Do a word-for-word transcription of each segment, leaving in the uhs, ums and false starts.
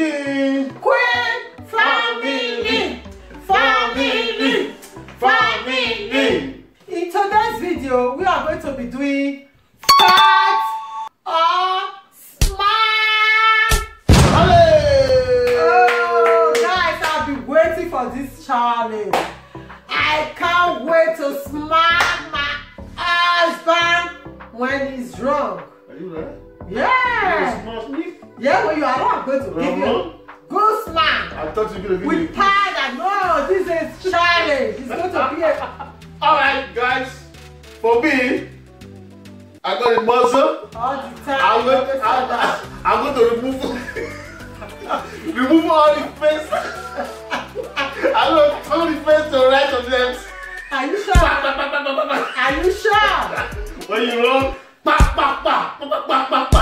The Queen Family, Family, Family. In today's video, we are going to be doing fat or smart. Oh, guys, I've been waiting for this challenge. I can't wait to smack my husband when he's drunk. Are you ready? Yeah. You smash me? Yeah, when you are wrong, I'm going to give you good smack. I thought you were going to give me. With powder. No, this is challenge. It's going to be a. Alright, guys. For me, I got a muscle. All the time. I'm going to, I, I, I'm going to remove, remove all the face. I'm going to turn the face to the right of them. Are you sure? Are you sure? When you wrong, pa pa pa pa pa pa pa.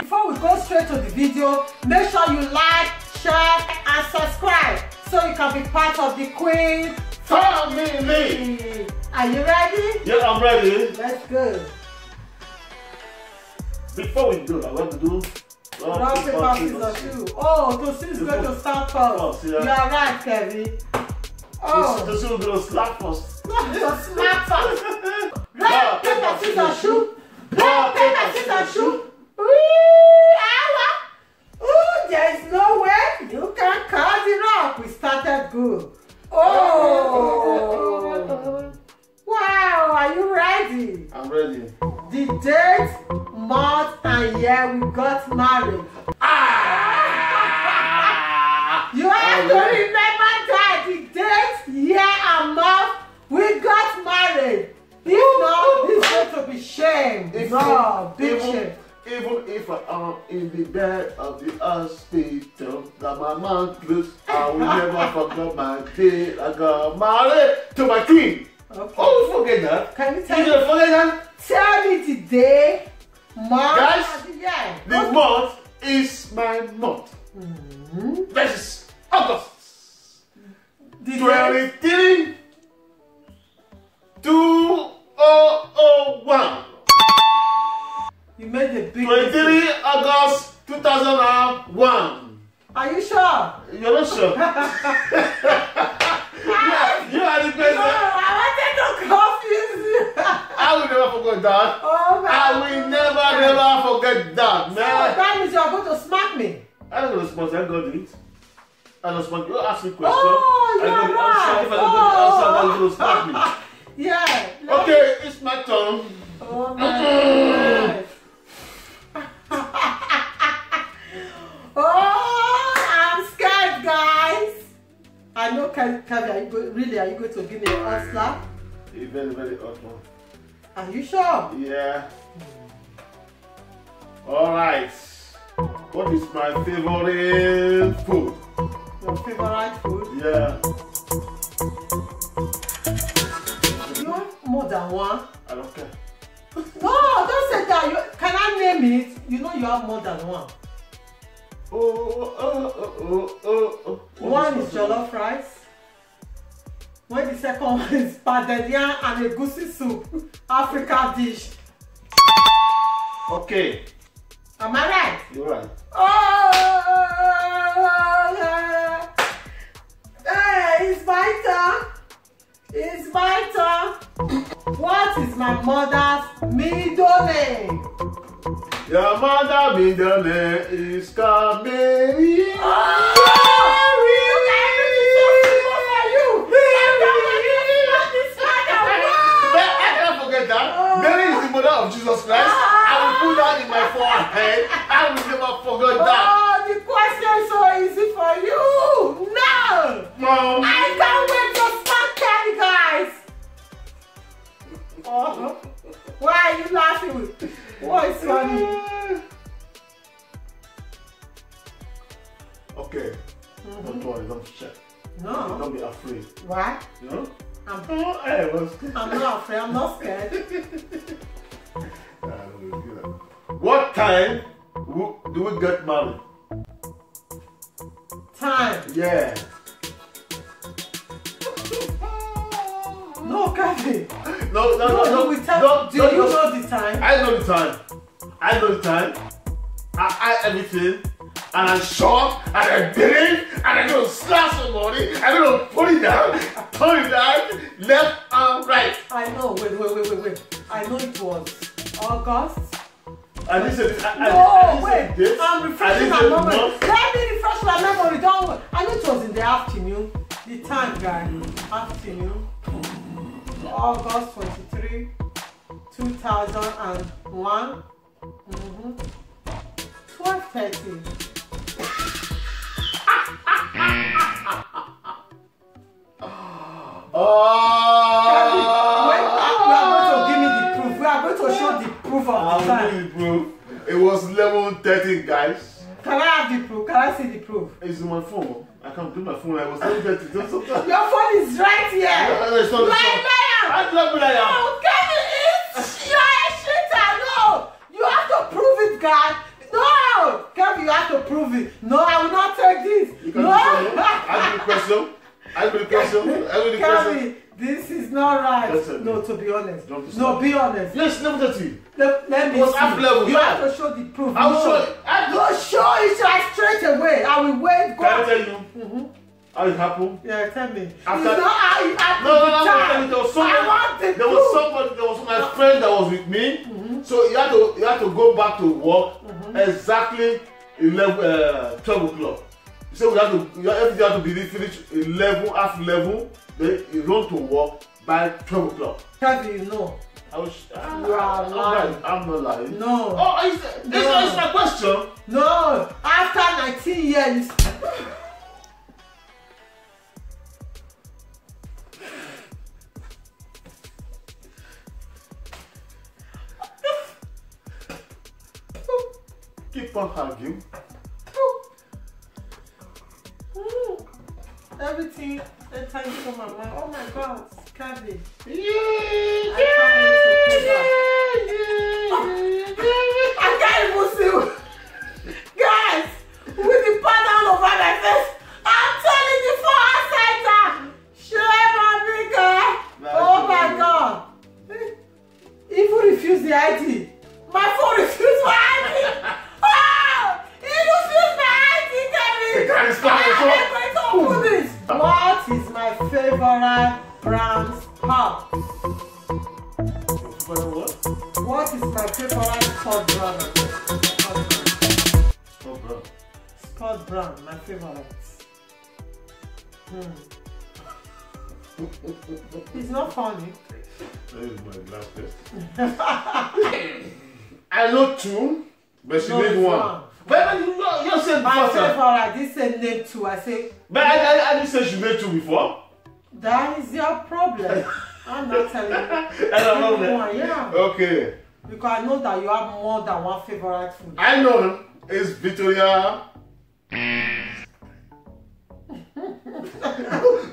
Before we go straight to the video, make sure you like, share, and subscribe so you can be part of the Queen Family. Are you ready? Yeah, I'm ready. Let's go. Before we do, I want to do rock, paper, scissors, shoe. Oh, Tosin is going to start first. You are right, Kevin. Oh, Tosin is going to slap first. No, you're slap first. Rock, paper, scissors, shoe. Rock, paper, scissors, shoe. Good. Oh! Wow, are you ready? I'm ready. The date, month, and year we got married. Ah! You have I'm to ready. Remember that the date, year, and month we got married. If not, this is going to be shame. If no, big even, shame. Even if I am in the bed of the hospital, that my man close. I will never forget my day. I got married to my queen. Okay. Oh, forget that. Can you tell me? Forget that. Tell me today, month. Guys, yeah. The okay. month is my month. Mm-hmm. That is August. Twenty-three, two oh one. You made the big. Twenty-three August two thousand and one. Are you sure? You're not sure. Yeah, you are the person. No, I wanted to confuse you. I will never forget that. Oh my I will never, God. never forget that, man. So that means you are going to smack me. I don't respond. I got it. I don't smack you. Ask me a question. Oh, you're right. I'm sure if I don't get the answer, I'm going to smack me. Yeah. Okay, me. It's my turn. Oh my God. Oh. I know, Kevin, are you go, really, are you going to give me an hot slap? A very, very hot one. Are you sure? Yeah. Alright. What is my favorite food? Your favorite food? Yeah. You want more than one? I don't care. No, don't say that. You, can I name it? You know you have more than one. Oh, oh, oh, oh, oh, oh. One is jollof rice. When the second one is padelia and egusi soup, Africa dish. Okay. Am I right? You're right. Oh, hey, it's my turn. It's my turn. What is my mother's middle name? Your mother middle name is Kameri. Oh, oh, you I can't forget that. Oh. Mary is the mother of Jesus Christ. Oh. I will put that in my forehead. I will never forget oh, that. Oh, the question is so easy for you. No. No. I can't wait to smack them, guys. Oh. Why are you laughing? What is funny? Okay. Mm-hmm. Don't worry, don't check. No. Don't be afraid. Why? You know? I'm, oh, I was I'm not afraid, I'm not scared. What time do we get married? Time? Yeah. No, Kathy. No, no, no, no. no, no, no do no, you no. know the time? I know the time. I know the time. I, I everything. and I shot, and I did it, and I gonna slash somebody, and I gonna put it down, pull it down, left and right. I know, wait, wait, wait, wait, wait. I know it was August. And this is, and, no, and wait, this, I'm refreshing my memory. Let me refresh my memory, don't. I know it was in the afternoon, the time, guy. Afternoon, August twenty-third, two thousand one. Mm-hmm. twelve thirty. Oh! When we are going to give me the proof, we are going to show the proof of the time. Proof. It was eleven thirty, guys. Can I have the proof? Can I see the proof? It's in my phone. I can't do my phone. I was eleven thirty. Your phone is right here. No, no, it's not right there. I love it. No, give me it. You are a cheater. No, you have to prove it, guys. No, Gabby, you have to prove it. No, I will not take this. You can no, I will the question. I will the question. I will the question. Gabby, this is not right. Listen, no, to be honest. Don't no, be honest. Yes, eleven thirty. Let, let me see. Level, you right? have to show the proof. I will no. show it. I will show it right straight away. I will wait. Go. Can I tell you? Mm-hmm. How it happened? Yeah, tell me. After, it's not how it happened. No, no, no. There was somebody. I want the there was somebody. There was my friend that was with me. Mm-hmm. So you had to you had to go back to work. Exactly eleven, twelve o'clock. So we have to, you have to be finished eleven, half eleven. Then you run to work by twelve o'clock. Gabby, you know. I was, ah, you are I'm lying. Not, I'm not lying. No. Oh, it's, it's, no. it's my question. No. After nineteen years. Keep on hugging. Mm. Everything that time for my mom. Oh my God, Gabby. Yeah, yeah, yeah, yeah, yeah. I can't even see. Guys, with the pan all over my face, I'm telling you for a second. Share my bigger. Oh my God. If you refuse the I D, my phone refuses my I D. What is my favorite Brahms house? What is my favorite Scott Brown? Scott Brown. Scott Brown, my favorite. Hmm. It's not funny. That is my last test. I know two, but she no, made one. one. But you know, you said I said for I did say name two. I said. But I, I, I didn't say she made two before. That is your problem. I'm not telling you. That's not one, yeah. Okay. Because I know that you have more than one favorite food. I know it's Victoria. don't,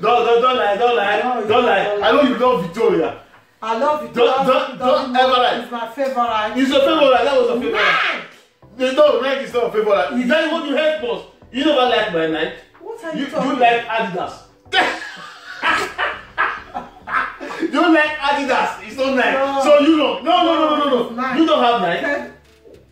don't don't lie, don't lie, no, don't lie. Don't I know you love Victoria. I love Victoria. Don't don't, don't, don't ever lie. It's my favorite. It's your favorite. That was your favorite. Nah! They don't rank is not a favorite. Is that what you hate most? You never like my Nike. What are you, you talking? You like Adidas. You like Adidas. It's not Nike. No. So you don't. No, no, no, no, no, no. Nice. You don't have Nike. Okay.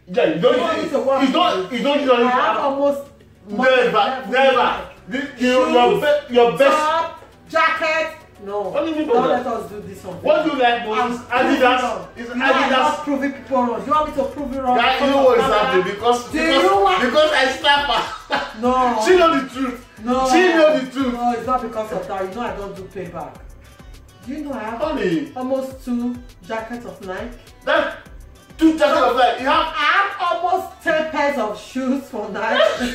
Yeah, you don't. It's not. It's not. You don't. I have almost. Never, never. This, you, your be, your best top, jacket. No, don't let us do this one. What do you like most? Adidas. It's Adidas. I'm not proving people wrong. Do you want me to prove it wrong? Yeah, you know what is happening because because, because I slap her. No. She know the truth. No. She know the truth. No, it's not because of that. You know I don't do payback. Do you know I have Honey. almost two jackets of Nike? That two jackets no. of Nike. You have. I have almost ten pairs of shoes for Nike.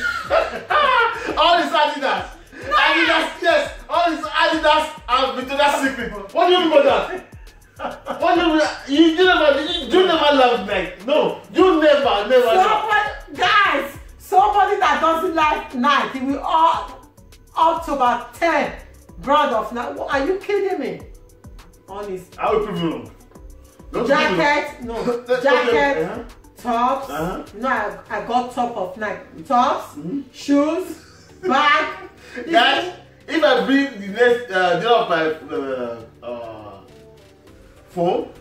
All is Adidas. No. Adidas, yes. All is Adidas and Victoria's Secret. What do you mean by that? What do you mean? You, you never, you, you never love Nike. No, you never, never. Somebody, guys, somebody that doesn't like Nike, we all up to about ten brand of Nike. Are you kidding me? Honestly. I will prove you wrong. Jacket, no. Jacket, uh-huh. tops. Uh-huh. You know, I, I got top of Nike. Tops, mm-hmm. shoes. Back, guys, if I bring the next uh, day of my uh, uh, phone,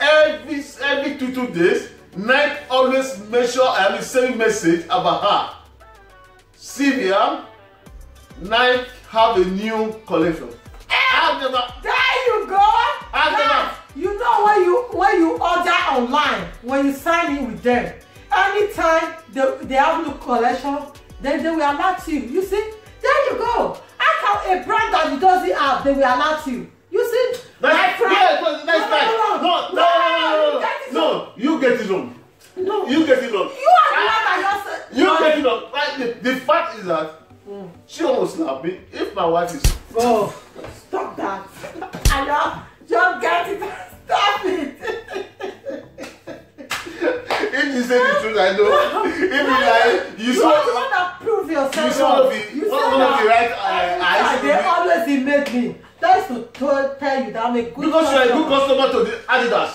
every every two two days, Nike always make sure I have the same message about her. Sylvia, Nike have a new collection. Hey, there you go. Now, you know when you when you order online, when you sign in with them, anytime they, they have new collection, then they will allow you. You see? There you go. How can a brand that doesn't have, they will allow you. You see? That's my friend. That's right. No, no, no, no. You get it wrong. No. You get it wrong. You are the one that just. You get it wrong. Like, the, the fact is that. Mm. She almost slapped me if my wife is. Oh, stop that. I know. Just get it. Stop it. If you say the truth, I know. No. If you lie, you, you saw. You want to prove yourself. You saw the, you one, one of the right eyes. They always imitate me. That's to tell you that I'm a good because customer. Because you're a good customer to the Adidas.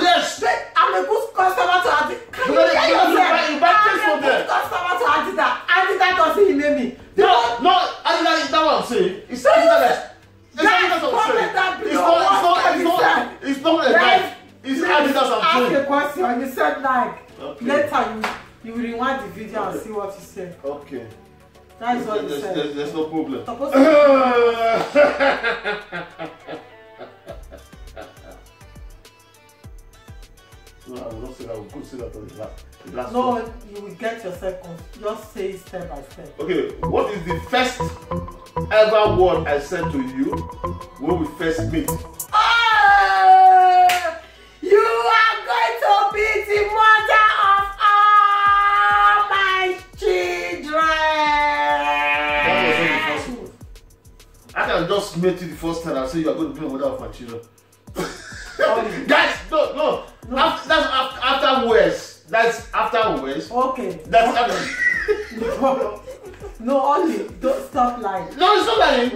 Yes. They, I'm a good customer to Adidas. Can but you get your friend? I'm a good customer to Adidas. Adidas doesn't email me. They no, no, Adidas is not what I'm saying. It's Adidas. It's Adidas I'm saying. It's not, it's not, it's not a knife. It's Adidas I'm saying. Ask a question. You said like. Okay. Later you, you rewind the video okay. and see what you said. Okay. That is what you said. There's, there's no problem. No, I will not say that. We could say that on the last, the last No, one. You will get yourself on. Just say it step by step. Okay, what is the first ever word I said to you when we first meet? Oh, you are going to be the mother of all my children. That was not the first word. I can just meet you the first time and say you are going to be the mother of my children. Guys, no, no. No. After, that's afterwards. That's afterwards. Okay. That's after. No, no, only don't stop lying. No, it's not lying.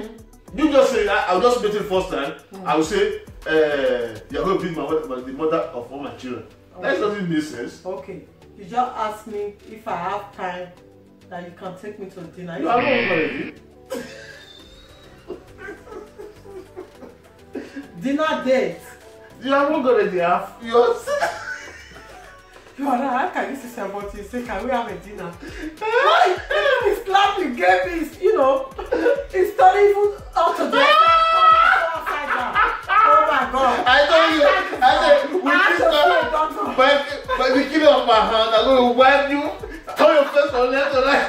You just say that. I'll just meet you the first time. Mm -hmm. I will say, uh, you're going to be my, my, the mother of all my children. Okay. That doesn't make sense. Okay. You just ask me if I have time that you can take me to dinner. No, I don't want to. Dinner date. You are not going to have yours. You are not. How can you say about you? Say, can we have a dinner? It's like you gave me, you know, it's not even out of the outside now. Oh my God. I told you, I said, we just, by the killing of my hand, I'm going to wipe you, turn your face on left or right.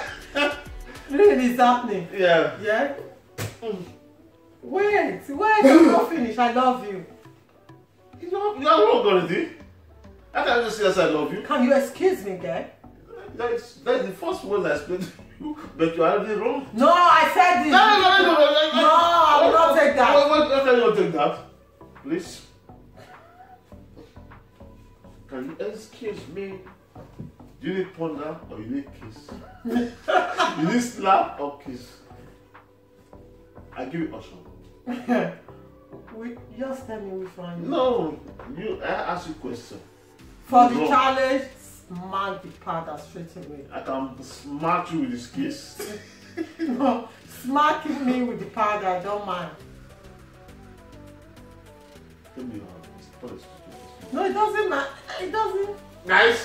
Really, it's happening. Yeah. Yeah? Mm. Wait, wait, you don't finish. I love you. You know, you are wrong already. I can just say yes, I love you. Can you excuse me, guy? That's that's the first word I explained to you, but you are already wrong. No, I said this. No, no, no, no, no, no, no, no I will not take that. Why can you not take that? Please. Can you excuse me? Do you need ponder or you need kiss? You need slap or kiss? I give you option. We, just tell me which one. No, you. I ask you a question. For the challenge, smack the powder straight away. I can smack you with this kiss. No, smacking me with the powder, I don't mind. Tell me how. No, it doesn't matter. It doesn't. Guys,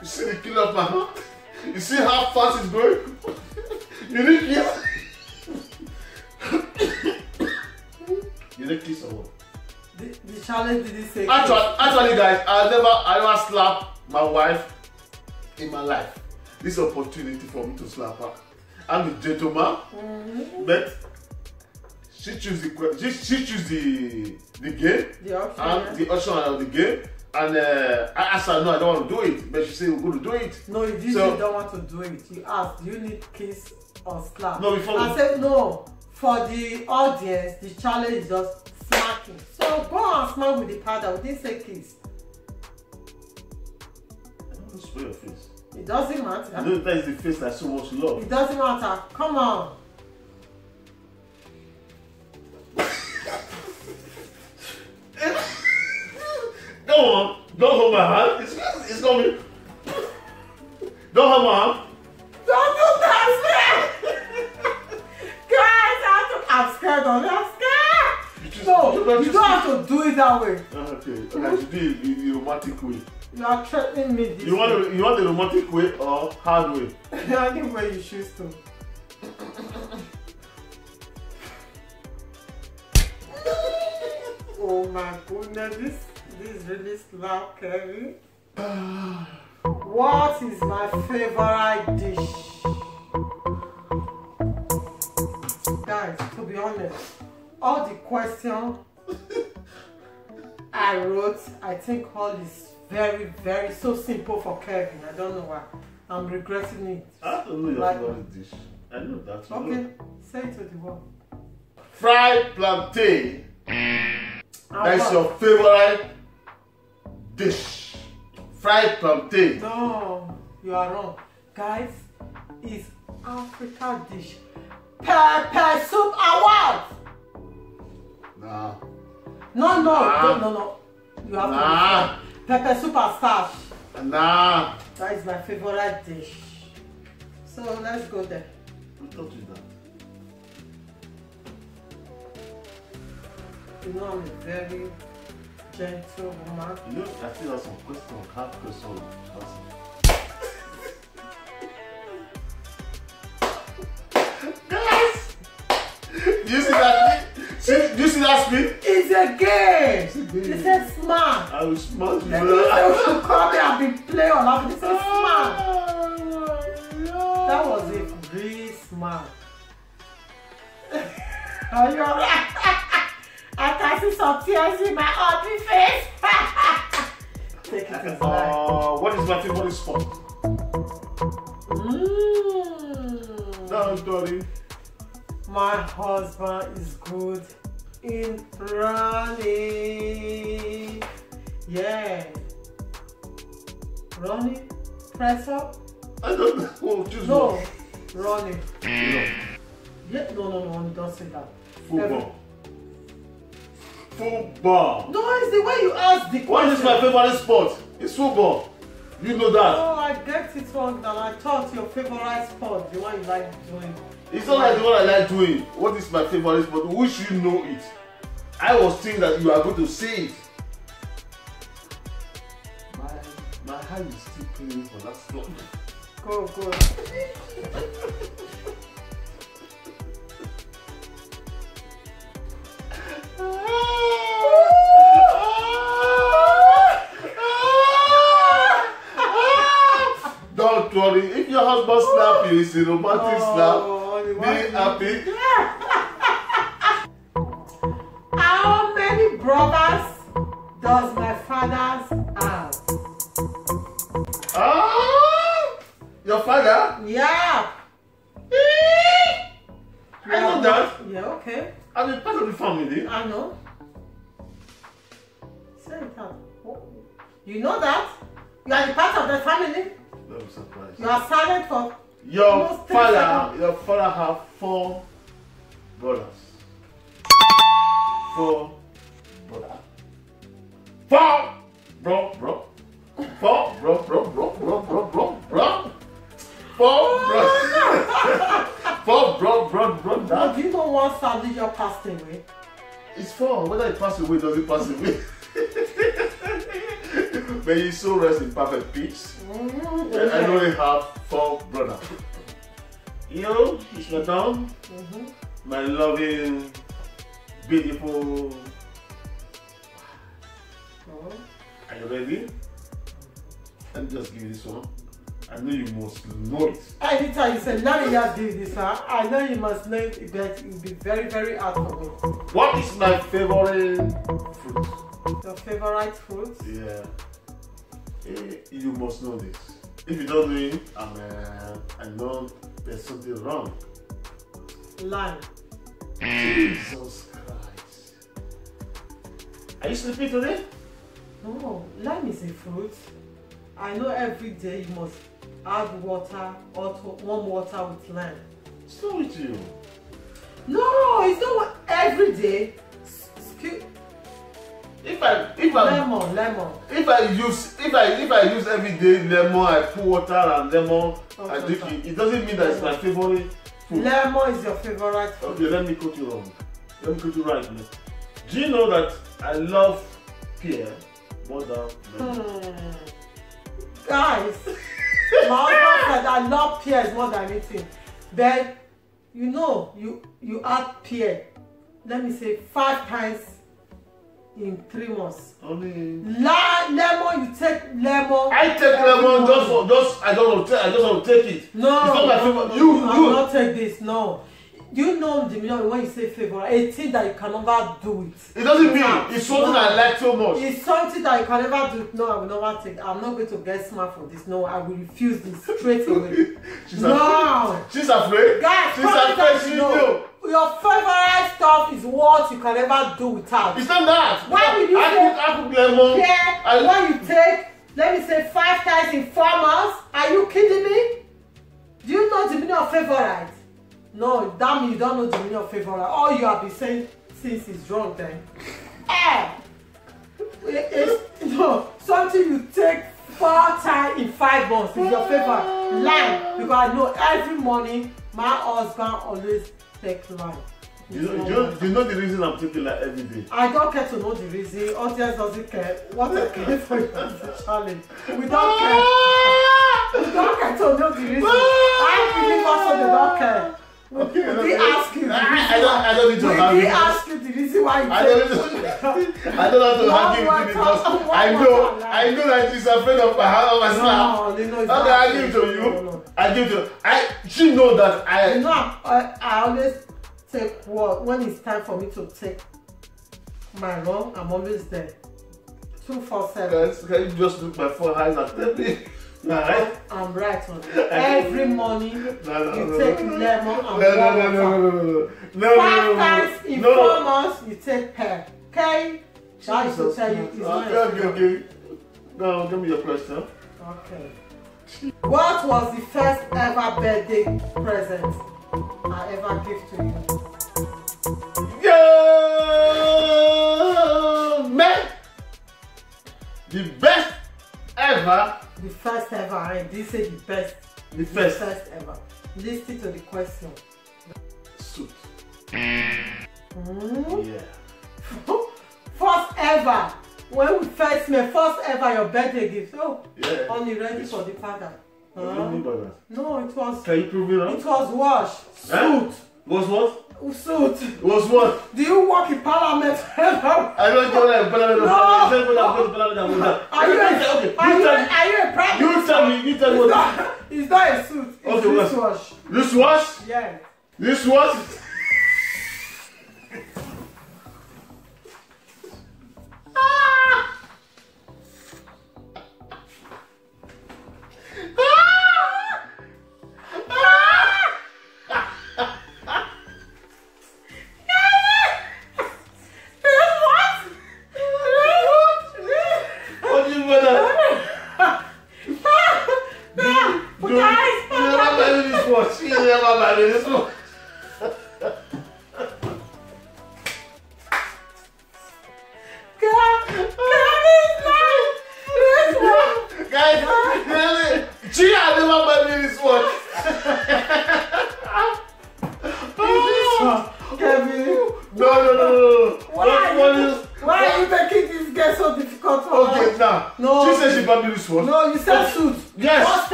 you see the kill of my hand? You see how fast it's going? You need kiss. The kiss or what? The, the challenge didn't say actually, actually guys, I never I never slapped my wife in my life. This opportunity for me to slap her. I'm a gentleman, mm-hmm. but she choose the she, she choose the the game, the option, and yeah. the option of the game. And uh, I asked her, no, I don't want to do it, but she said we're going to do it. No, you didn't. So, you don't want to do it. You asked, do you need kiss or slap? No, before I we, said no. For the audience, the challenge is just smacking. So go and smack with the powder. We didn't say kiss. I don't want to spray your face. It doesn't matter. No, that is the face that so much love. It doesn't matter. Come on. Come on. Don't hold my hand. It's, it's coming. Don't hold my hand. Don't do that, man. I'm scared of it. I'm scared. You just, no, you, just, you don't have to do it that way. Okay, okay. You do it in the romantic way. You are threatening me this you want way. A, you want the romantic way or hard way? Any way you choose to. Oh my goodness, this, this is really slap, Kevin. What is my favorite dish? Guys, to be honest, all the questions I wrote, I think all is very, very so simple for Kevin. I don't know why. I'm regretting it. I don't know your like, favorite dish. I know that. Okay, know. Say it to the world. Fried plantain. That's your favorite dish. Fried plantain. No, you are wrong. Guys, it's African dish. Pepper soup award! Nah. No, no, nah. no, no, no. You have nah. to pepper soup and starch. Nah. That is my favorite dish. So let's go there. Who taught you that? You know, I'm a very gentle woman. You know, I still have some questions, hard questions. Guys! Do you see that spin? Do you see that spin? It's a game! This is smart! I will smart you. You should come here and be playing on that. This is smart! No. That was it. Really smart. Are you alright? I can see some tears in my ugly face. Take it inside. Uh, what is my favorite sport? Mm. No, sorry. My husband is good in running. Yeah. Running? Press up? I don't know. Oh, just no. One. Running. No. Yeah, no, no, no. Don't say that. Football. Um, Football. No, it's the way you ask the question. What is my favorite sport? It's football. You know that. Oh, I get it wrong now. I thought your favorite sport, the one you like doing. It's not like the one I like doing. What is my favorite sport? Wish you know it. I was thinking that you are going to say it. My, my hand is still playing for that sport. Go, go. Don't worry, if your husband snaps you, it's a romantic oh, snap. Be happy. How many brothers does my father have? Oh, your father? Yeah. I know that. Yeah, okay. I'm a part of the family. I know. Say it out. You know that? You are a part of the family. I'm surprised. You are silent for your father. Your father have four brothers. Four brother. Four bro bro. Four bro bro bro bro bro bro bro. Four bro. Four bro bro bro. Now you don't want somebody just passed away. It's four. Whether it passed away, does it pass away? May you so rest in perfect peace. Mm-hmm. Yeah, I know you have four brothers. You, it's not down. Mm-hmm. My loving, beautiful. Oh. Are you ready? Let me just give you this one. I know you must know it. Anytime you say, now you have to give this one, I know you must know it, but it will be very, very hard for me. What is my favorite fruit? Your favorite fruit? Yeah. You must know this. If you don't know it, I'm, uh, I know there's something wrong. Lime. Jesus Christ. Are you sleeping today? No, lime is a fruit. I know every day you must add water, or warm water with lime. It's not with you. No, it's not every day. Excuse If I if I lemon, lemon. If I use if I if I use every day lemon, I put water and lemon, okay, I drink it. It doesn't mean that lemon. It's my favorite food. Lemon is your favorite food. Okay, let me quote you wrong. Let me quote you right now. Do you know that I love pear more than lemon? Hmm. Guys, my husband, I love pears more than anything. Then, you know, you, you add pear, let me say, five times in three months. Only. La lemon, you take lemon. I take lemon just for, just, I don't know, I just want to take it. No, it's not my favorite. No, you, I will not take this, no. You know, Jimmy, when you say favorite, it's a thing that you can never do it. It doesn't mean it's something that I like so much. It's something that you can never do it. No, I will never take. I'm not going to get smart for this. No, I will refuse this straight away. She's no. Afraid. She's afraid. Guys, she's afraid. She know. Know. Your favorite stuff is what you can never do without. It's not that. Why will you take? Yeah. When you take, let me say five times in four months. Are you kidding me? Do you know the meaning of favorite? No, damn, you don't know the meaning of favorite. All you have been saying since is wrong then. Eh! It, it, no, something you take four times in five months is your favorite. Lime, because I know every morning my husband always takes lime. You know, you, you know the reason I'm taking lime every day? I don't care to know the reason. Audience doesn't care. What I care for you is a challenge. We don't care. We don't care to know the reason. I believe also they don't care. Okay, we okay. ask you. I, I, don't, I don't need to argue. We ask you the reason why you I don't need to. I don't have to argue with you because I know, I know that she's afraid of how I smile. No, no, okay, I give to you. No, no. I give to. I. She know that I. You know, I, I always take what when it's time for me to take my wrong. I'm always there. Two four seven. Can, can you just look my four eyes and tell me? No, right? I'm right on it. Every morning no, no, you no, take no, lemon and water. No, no, no, no, no, no, no. Five times in no. four months you take pear. Okay? That is to tell you it's not. Okay, okay. Now give me your question. Okay. What was the first ever birthday present I ever gave to you? Yeah, man. The best ever. The first ever, I did say the best. The first. The first ever. Listen to the question. Soup. Mm? Yeah. First ever. When we first met, first ever your birthday gift. Oh, yeah. Only ready it's for the father. Huh? That. No, it was. Can you prove it up? It was wash. Eh? Suit. Was what? Suit. Was what? Do you work in parliament? I don't go like parliament. No. Are you a, are you, are you a private? You tell me. You tell me. It's not a suit. It's okay, this wash. This wash? Yeah. This wash.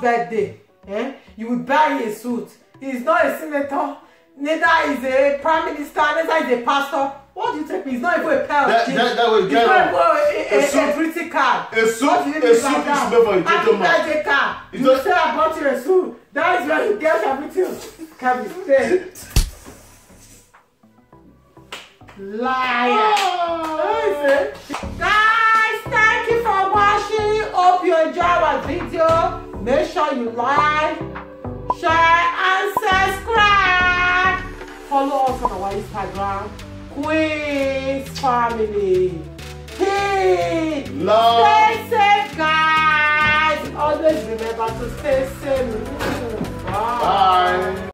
Birthday, eh? You will buy a suit. He's not a senator, neither is a prime minister, neither is a pastor. What do you take me? It's not even a pair of jeans. That, that, that was it's not even a, a, a, a, a, a pretty car. A suit, what do you a suit like is never a gentleman. I think a car. It's you say I bought you a suit. That is where you get everything. Can be said. Liar. Oh. Guys, thank you for watching. Hope you enjoy our video. Make sure you like, share, and subscribe. Follow us on our Instagram. Queens Family. Peace. Love. Stay safe, guys. Always remember to stay safe. Bye. Bye.